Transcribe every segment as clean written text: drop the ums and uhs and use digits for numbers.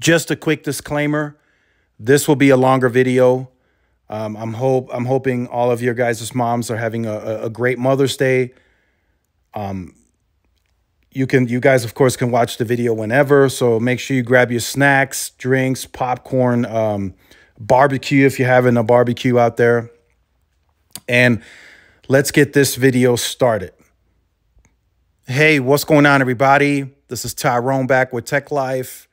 Just a quick disclaimer, this will be a longer video. I'm hoping all of your guys' moms are having a great Mother's Day. You guys, of course, can watch the video whenever. So make sure you grab your snacks, drinks, popcorn, barbecue if you're having a barbecue out there. And let's get this video started. Hey, what's going on, everybody? This is Tyrone back with Tech Life.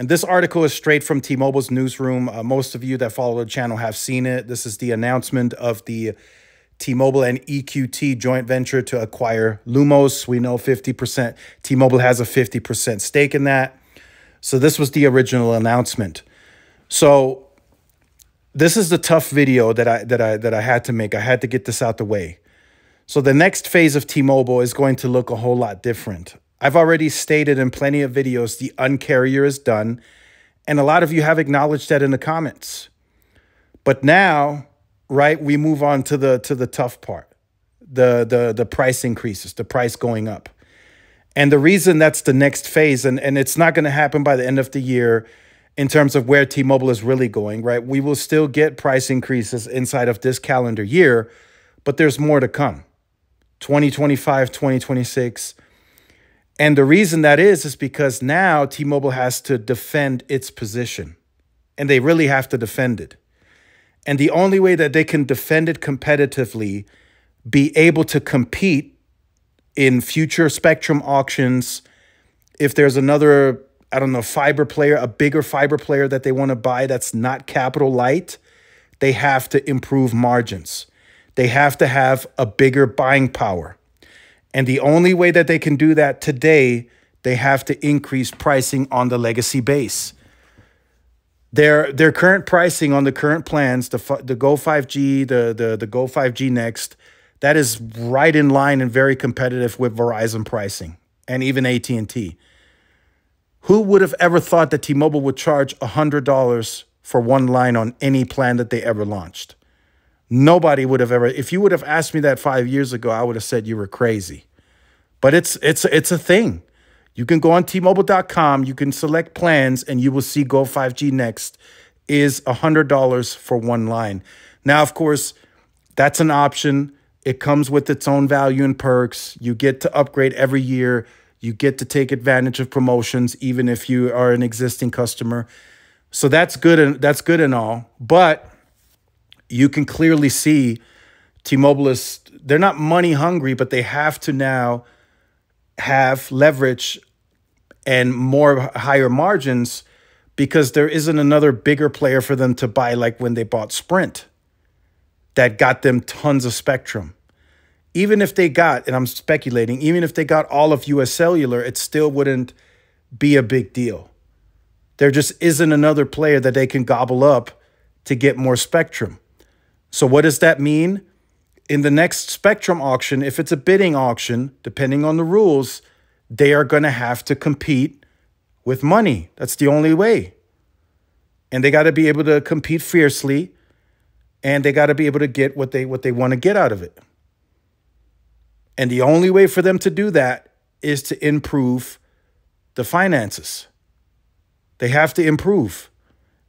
And this article is straight from T-Mobile's newsroom. Most of you that follow the channel have seen it. This is the announcement of the T-Mobile and EQT joint venture to acquire Lumos. We know 50%. T-Mobile has a 50% stake in that. So this was the original announcement. So this is the tough video that I had to make. I had to get this out the way. So the next phase of T-Mobile is going to look a whole lot different. I've already stated in plenty of videos the Un-carrier is done, and a lot of you have acknowledged that in the comments. But now, right, we move on to the tough part, the price increases, the price going up. And the reason that's the next phase, and it's not going to happen by the end of the year in terms of where T-Mobile is really going, right? We will still get price increases inside of this calendar year, but there's more to come. 2025, 2026. And the reason that is because now T-Mobile has to defend its position, and they really have to defend it. And the only way that they can defend it competitively, be able to compete in future Spectrum auctions, if there's another, I don't know, fiber player, a bigger fiber player that they want to buy that's not capital light, they have to improve margins. They have to have a bigger buying power. And the only way that they can do that today, they have to increase pricing on the legacy base. Their current pricing on the current plans, the Go 5G, the Go 5G Next, that is right in line and very competitive with Verizon pricing and even AT&T. Who would have ever thought that T-Mobile would charge $100 for one line on any plan that they ever launched? Nobody would have ever. If you would have asked me that 5 years ago, I would have said you were crazy. But it's a thing. You can go on T-Mobile.com, you can select plans, and you will see Go 5G Next is $100 for one line. Now, of course, that's an option. It comes with its own value and perks. You get to upgrade every year. You get to take advantage of promotions, even if you are an existing customer. So that's good and all. But you can clearly see T-Mobile is, they're not money hungry, but they have to now have leverage and more higher margins because there isn't another bigger player for them to buy like when they bought Sprint that got them tons of Spectrum. Even if they got, and I'm speculating, even if they got all of U.S. Cellular, it still wouldn't be a big deal. There just isn't another player that they can gobble up to get more Spectrum. So what does that mean? In the next Spectrum auction, if it's a bidding auction, depending on the rules, they are going to have to compete with money. That's the only way. And they got to be able to compete fiercely, and they got to be able to get what they want to get out of it. And the only way for them to do that is to improve the finances. They have to improve.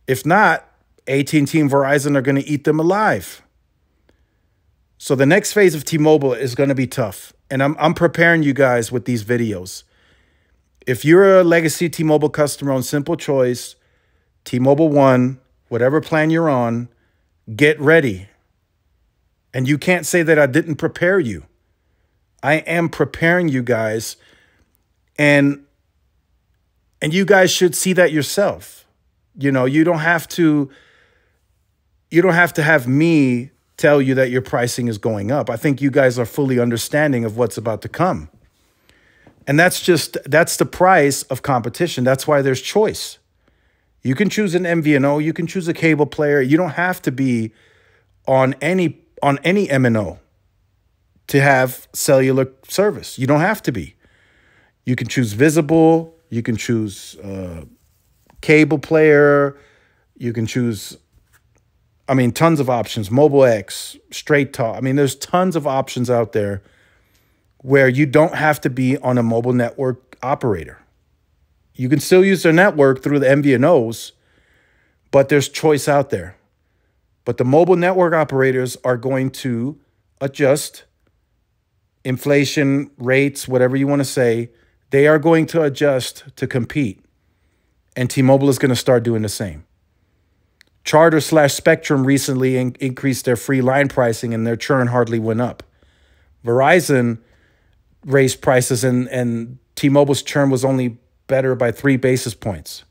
If not, AT&T and Verizon are going to eat them alive. So the next phase of T-Mobile is going to be tough. And I'm preparing you guys with these videos. If you're a legacy T-Mobile customer on Simple Choice, T-Mobile One, whatever plan you're on, get ready. And you can't say that I didn't prepare you. I am preparing you guys. And you guys should see that yourself. You know, you don't have to have me tell you that your pricing is going up. I think you guys are fully understanding of what's about to come. And that's the price of competition. That's why there's choice. You can choose an MVNO, you can choose a cable player. You don't have to be on any MNO to have cellular service. You don't have to be. You can choose Visible, you can choose cable player, you can choose, I mean, tons of options. Mobile X, Straight Talk. I mean, there's tons of options out there where you don't have to be on a mobile network operator. You can still use their network through the MVNOs, but there's choice out there. But the mobile network operators are going to adjust inflation rates, whatever you want to say. They are going to adjust to compete. And T-Mobile is going to start doing the same. Charter / Spectrum recently increased their free line pricing and their churn hardly went up. Verizon raised prices and T-Mobile's churn was only better by 3 basis points.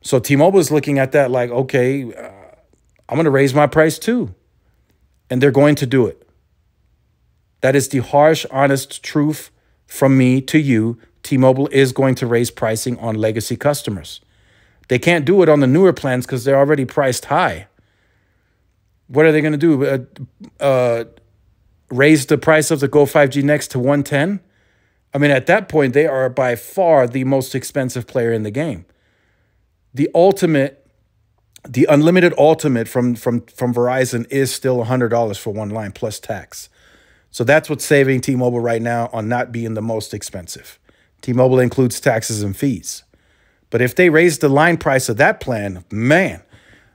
So T-Mobile is looking at that like, okay, I'm going to raise my price too. And they're going to do it. That is the harsh, honest truth from me to you. T-Mobile is going to raise pricing on legacy customers. They can't do it on the newer plans because they're already priced high. What are they going to do? Raise the price of the Go 5G Next to 110? I mean, at that point, they are by far the most expensive player in the game. The ultimate, the unlimited ultimate from Verizon is still $100 for one line plus tax. So that's what's saving T-Mobile right now on not being the most expensive. T-Mobile includes taxes and fees. But if they raise the line price of that plan, man,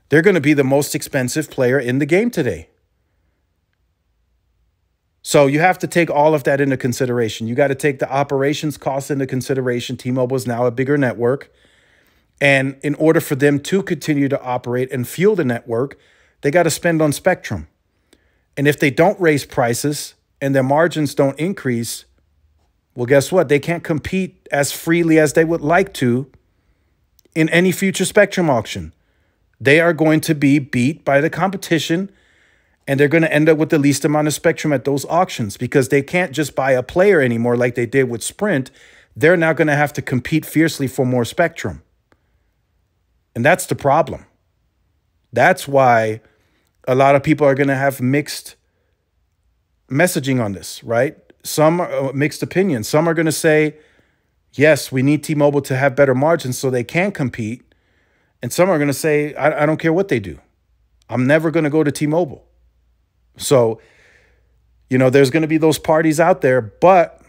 they're going to be the most expensive player in the game today. So you have to take all of that into consideration. You got to take the operations costs into consideration. T-Mobile is now a bigger network. And in order for them to continue to operate and fuel the network, they got to spend on Spectrum. And if they don't raise prices and their margins don't increase, well, guess what? They can't compete as freely as they would like to in any future Spectrum auction. They are going to be beat by the competition, and they're going to end up with the least amount of Spectrum at those auctions because they can't just buy a player anymore like they did with Sprint. They're now going to have to compete fiercely for more Spectrum. And that's the problem. That's why a lot of people are going to have mixed messaging on this, right? Some are mixed opinions. Some are going to say, yes, we need T-Mobile to have better margins so they can compete. And some are going to say, I don't care what they do. I'm never going to go to T-Mobile. So, you know, there's going to be those parties out there. But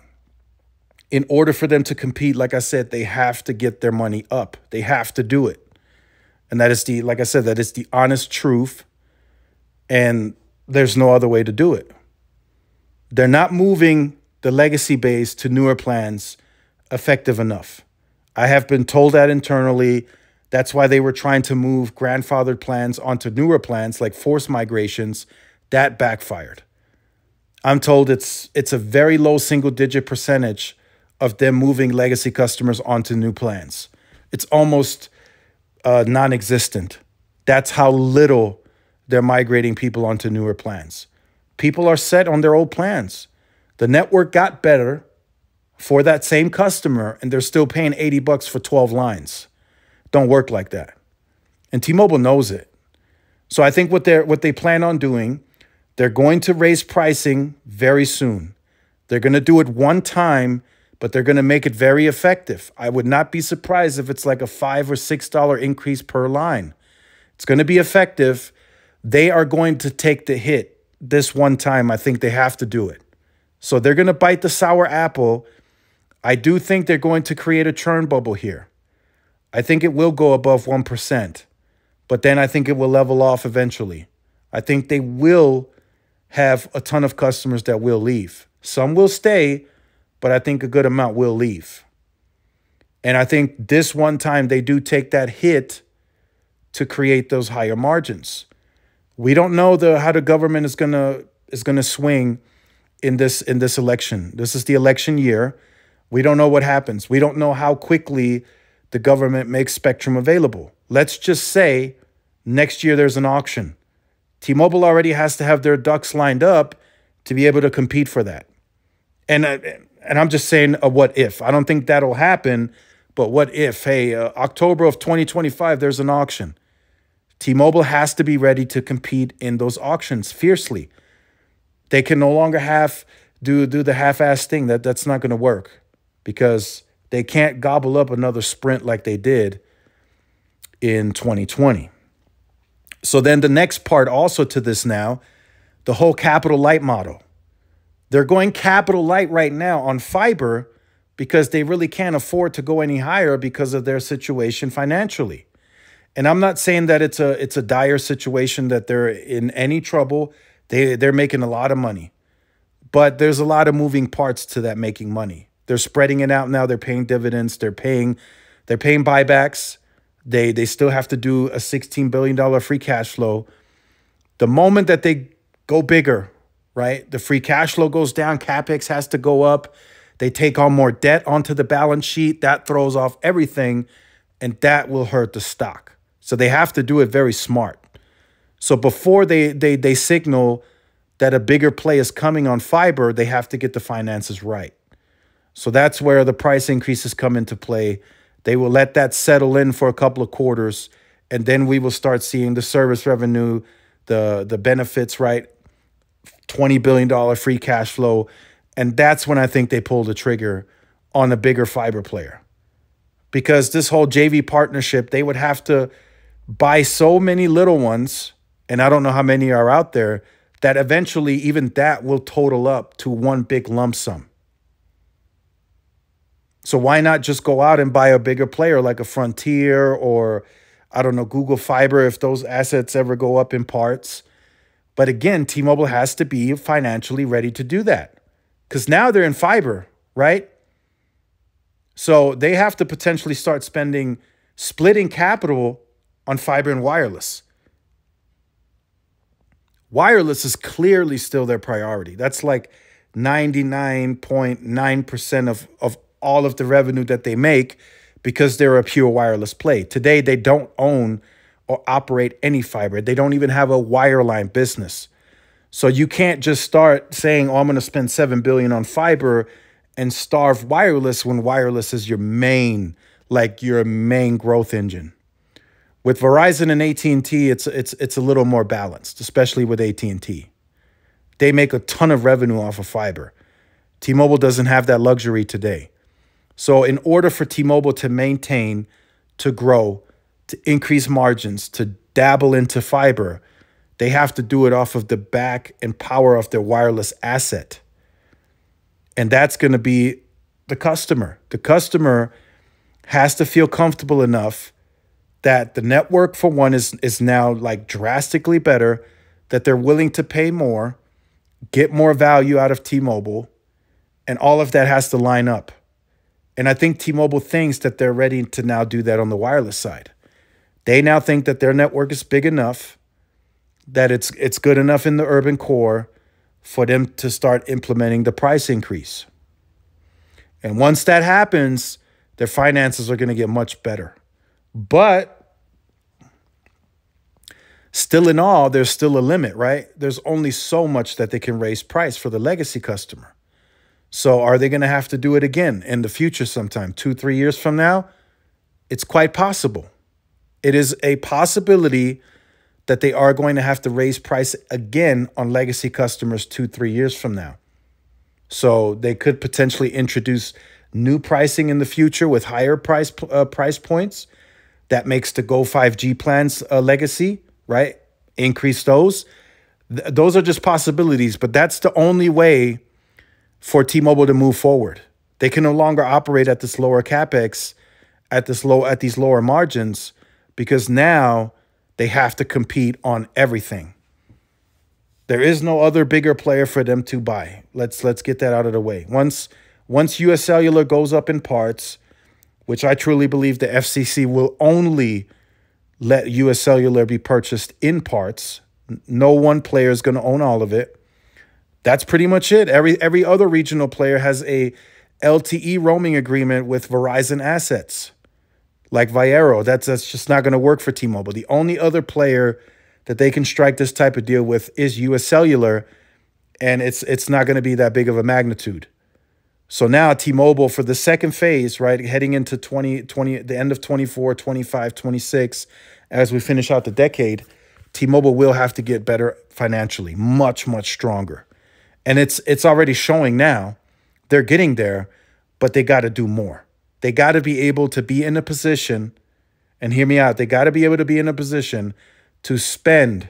in order for them to compete, like I said, they have to get their money up. They have to do it. And that is the, like I said, that is the honest truth. And there's no other way to do it. They're not moving the legacy base to newer plans effective enough. I have been told that internally. That's why they were trying to move grandfathered plans onto newer plans like forced migrations. That backfired. I'm told it's a very low single-digit percentage of them moving legacy customers onto new plans. It's almost non-existent. That's how little they're migrating people onto newer plans. People are set on their old plans. The network got better for that same customer, and they're still paying $80 for 12 lines. Don't work like that. And T-Mobile knows it. So I think what they plan on doing, they're going to raise pricing very soon. They're going to do it one time, but they're going to make it very effective. I would not be surprised if it's like a $5 or $6 increase per line. It's going to be effective. They are going to take the hit this one time. I think they have to do it. So they're going to bite the sour apple. I do think they're going to create a churn bubble here. I think it will go above 1%, but then I think it will level off eventually. I think they will have a ton of customers that will leave. Some will stay, but I think a good amount will leave. And I think this one time they do take that hit to create those higher margins. We don't know how the government is gonna swing in this election. This is the election year. We don't know what happens. We don't know how quickly the government makes Spectrum available. Let's just say next year there's an auction. T-Mobile already has to have their ducks lined up to be able to compete for that. And I'm just saying a what if. I don't think that'll happen, but what if? Hey, October of 2025, there's an auction. T-Mobile has to be ready to compete in those auctions fiercely. They can no longer do the half-ass thing. That's not going to work because they can't gobble up another Sprint like they did in 2020. So then the next part also to this now, the whole capital light model. They're going capital light right now on fiber, because they really can't afford to go any higher because of their situation financially. And I'm not saying that it's a dire situation, that they're in any trouble. They're making a lot of money. But there's a lot of moving parts to that making money. They're spreading it out now. They're paying dividends. They're paying buybacks. They still have to do a $16 billion free cash flow. The moment that they go bigger, right, the free cash flow goes down. CapEx has to go up. They take on more debt onto the balance sheet. That throws off everything, and that will hurt the stock. So they have to do it very smart. So before they signal that a bigger play is coming on fiber, they have to get the finances right. So that's where the price increases come into play. They will let that settle in for a couple of quarters, and then we will start seeing the service revenue, the benefits, right? $20 billion free cash flow. And that's when I think they pull the trigger on a bigger fiber player. Because this whole JV partnership, they would have to buy so many little ones, and I don't know how many are out there, that eventually even that will total up to one big lump sum. So why not just go out and buy a bigger player like a Frontier or, I don't know, Google Fiber, if those assets ever go up in parts. But again, T-Mobile has to be financially ready to do that, because now they're in fiber, right? So they have to potentially start splitting capital on fiber and wireless. Wireless is clearly still their priority. That's like 99.9% of all of the revenue that they make, because they're a pure wireless play. Today, they don't own or operate any fiber. They don't even have a wireline business. So you can't just start saying, oh, I'm going to spend $7 billion on fiber and starve wireless, when wireless is your main growth engine. With Verizon and AT&T, it's a little more balanced, especially with AT&T. They make a ton of revenue off of fiber. T-Mobile doesn't have that luxury today. So in order for T-Mobile to maintain, to grow, to increase margins, to dabble into fiber, they have to do it off of the back and power of their wireless asset. And that's going to be the customer. The customer has to feel comfortable enough that the network, for one, is now like drastically better, that they're willing to pay more, get more value out of T-Mobile, and all of that has to line up. And I think T-Mobile thinks that they're ready to now do that on the wireless side. They now think that their network is big enough, that it's good enough in the urban core for them to start implementing the price increase. And once that happens, their finances are going to get much better. But still in all, there's still a limit, right? There's only so much that they can raise price for the legacy customer. So are they going to have to do it again in the future sometime, 2-3 years from now? It's quite possible. It is a possibility that they are going to have to raise price again on legacy customers 2-3 years from now. So they could potentially introduce new pricing in the future with higher price points. That makes the Go 5G plans legacy, right? Increase those. Those are just possibilities, but that's the only way for T-Mobile to move forward. They can no longer operate at this lower CapEx, at these lower margins, because now they have to compete on everything. There is no other bigger player for them to buy. Let's get that out of the way. Once U.S. Cellular goes up in parts, which I truly believe the FCC will only let U.S. Cellular be purchased in parts. No one player is going to own all of it. That's pretty much it. Every other regional player has a LTE roaming agreement with Verizon assets, like Viero. That's just not going to work for T-Mobile. The only other player that they can strike this type of deal with is U.S. Cellular, and it's not going to be that big of a magnitude. So now T-Mobile, for the second phase, right, heading into the end of 24, 25, 26, as we finish out the decade, T-Mobile will have to get better financially, much, much stronger. And it's already showing now. They're getting there, but they got to do more. They got to be able to be in a position, and hear me out, they got to be able to be in a position to spend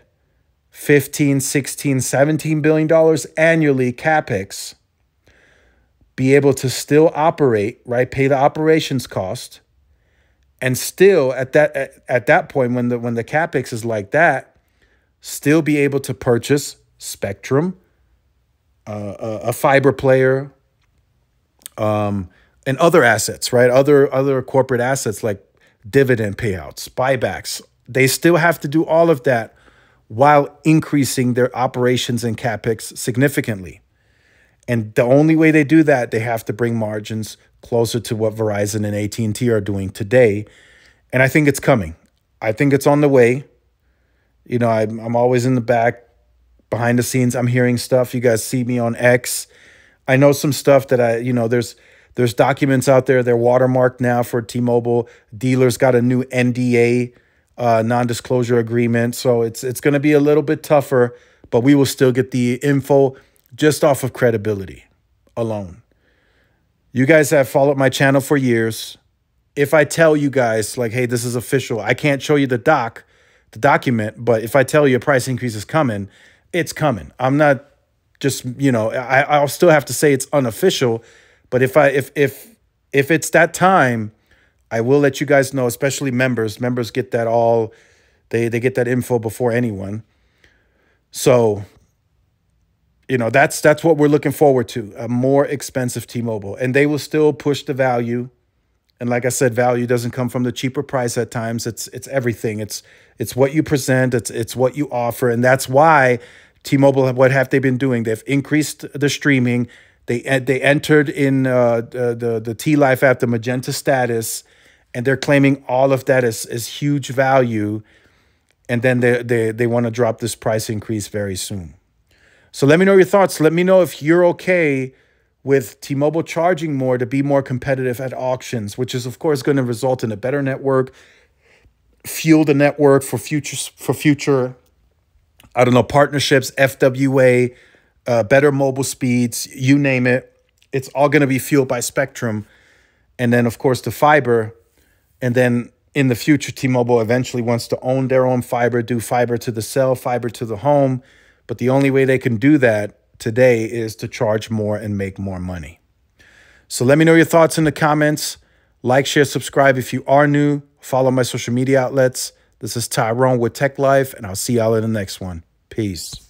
$15, $16, $17 billion annually CapEx, be able to still operate, right? Pay the operations cost, and still at that point when the CapEx is like that, still be able to purchase Spectrum, a fiber player, and other assets, right? Other corporate assets like dividend payouts, buybacks. They still have to do all of that while increasing their operations and CapEx significantly. And the only way they do that, they have to bring margins closer to what Verizon and AT&T are doing today. And I think it's coming. I think it's on the way. You know, I'm always in the back, behind the scenes. I'm hearing stuff. You guys see me on X. I know some stuff that you know, there's documents out there. They're watermarked now for T-Mobile. Dealers got a new NDA, non-disclosure agreement. So it's going to be a little bit tougher, but we will still get the info just off of credibility alone. You guys have followed my channel for years. If I tell you guys, like, hey, this is official, I can't show you the document, but if I tell you a price increase is coming, it's coming. I'm not just, you know, I'll still have to say it's unofficial, but if it's that time, I will let you guys know, especially members. Members get that all, they get that info before anyone. So, you know, that's what we're looking forward to, a more expensive T-Mobile. And they will still push the value. And like I said, value doesn't come from the cheaper price at times. It's everything. It's what you present. It's what you offer. And that's why T-Mobile, what have they been doing? They've increased the streaming. They entered in the T-Life app, the Magenta status, and they're claiming all of that is huge value. And then they want to drop this price increase very soon. So let me know your thoughts. Let me know if you're okay with T-Mobile charging more to be more competitive at auctions, which is, of course, going to result in a better network, fuel the network for future, I don't know, partnerships, FWA, better mobile speeds, you name it. It's all going to be fueled by Spectrum. And then, of course, the fiber. And then in the future, T-Mobile eventually wants to own their own fiber, do fiber to the cell, fiber to the home. But the only way they can do that today is to charge more and make more money. So let me know your thoughts in the comments. Like, share, subscribe if you are new. Follow my social media outlets. This is Tyrone with Tech Life, and I'll see y'all in the next one. Peace.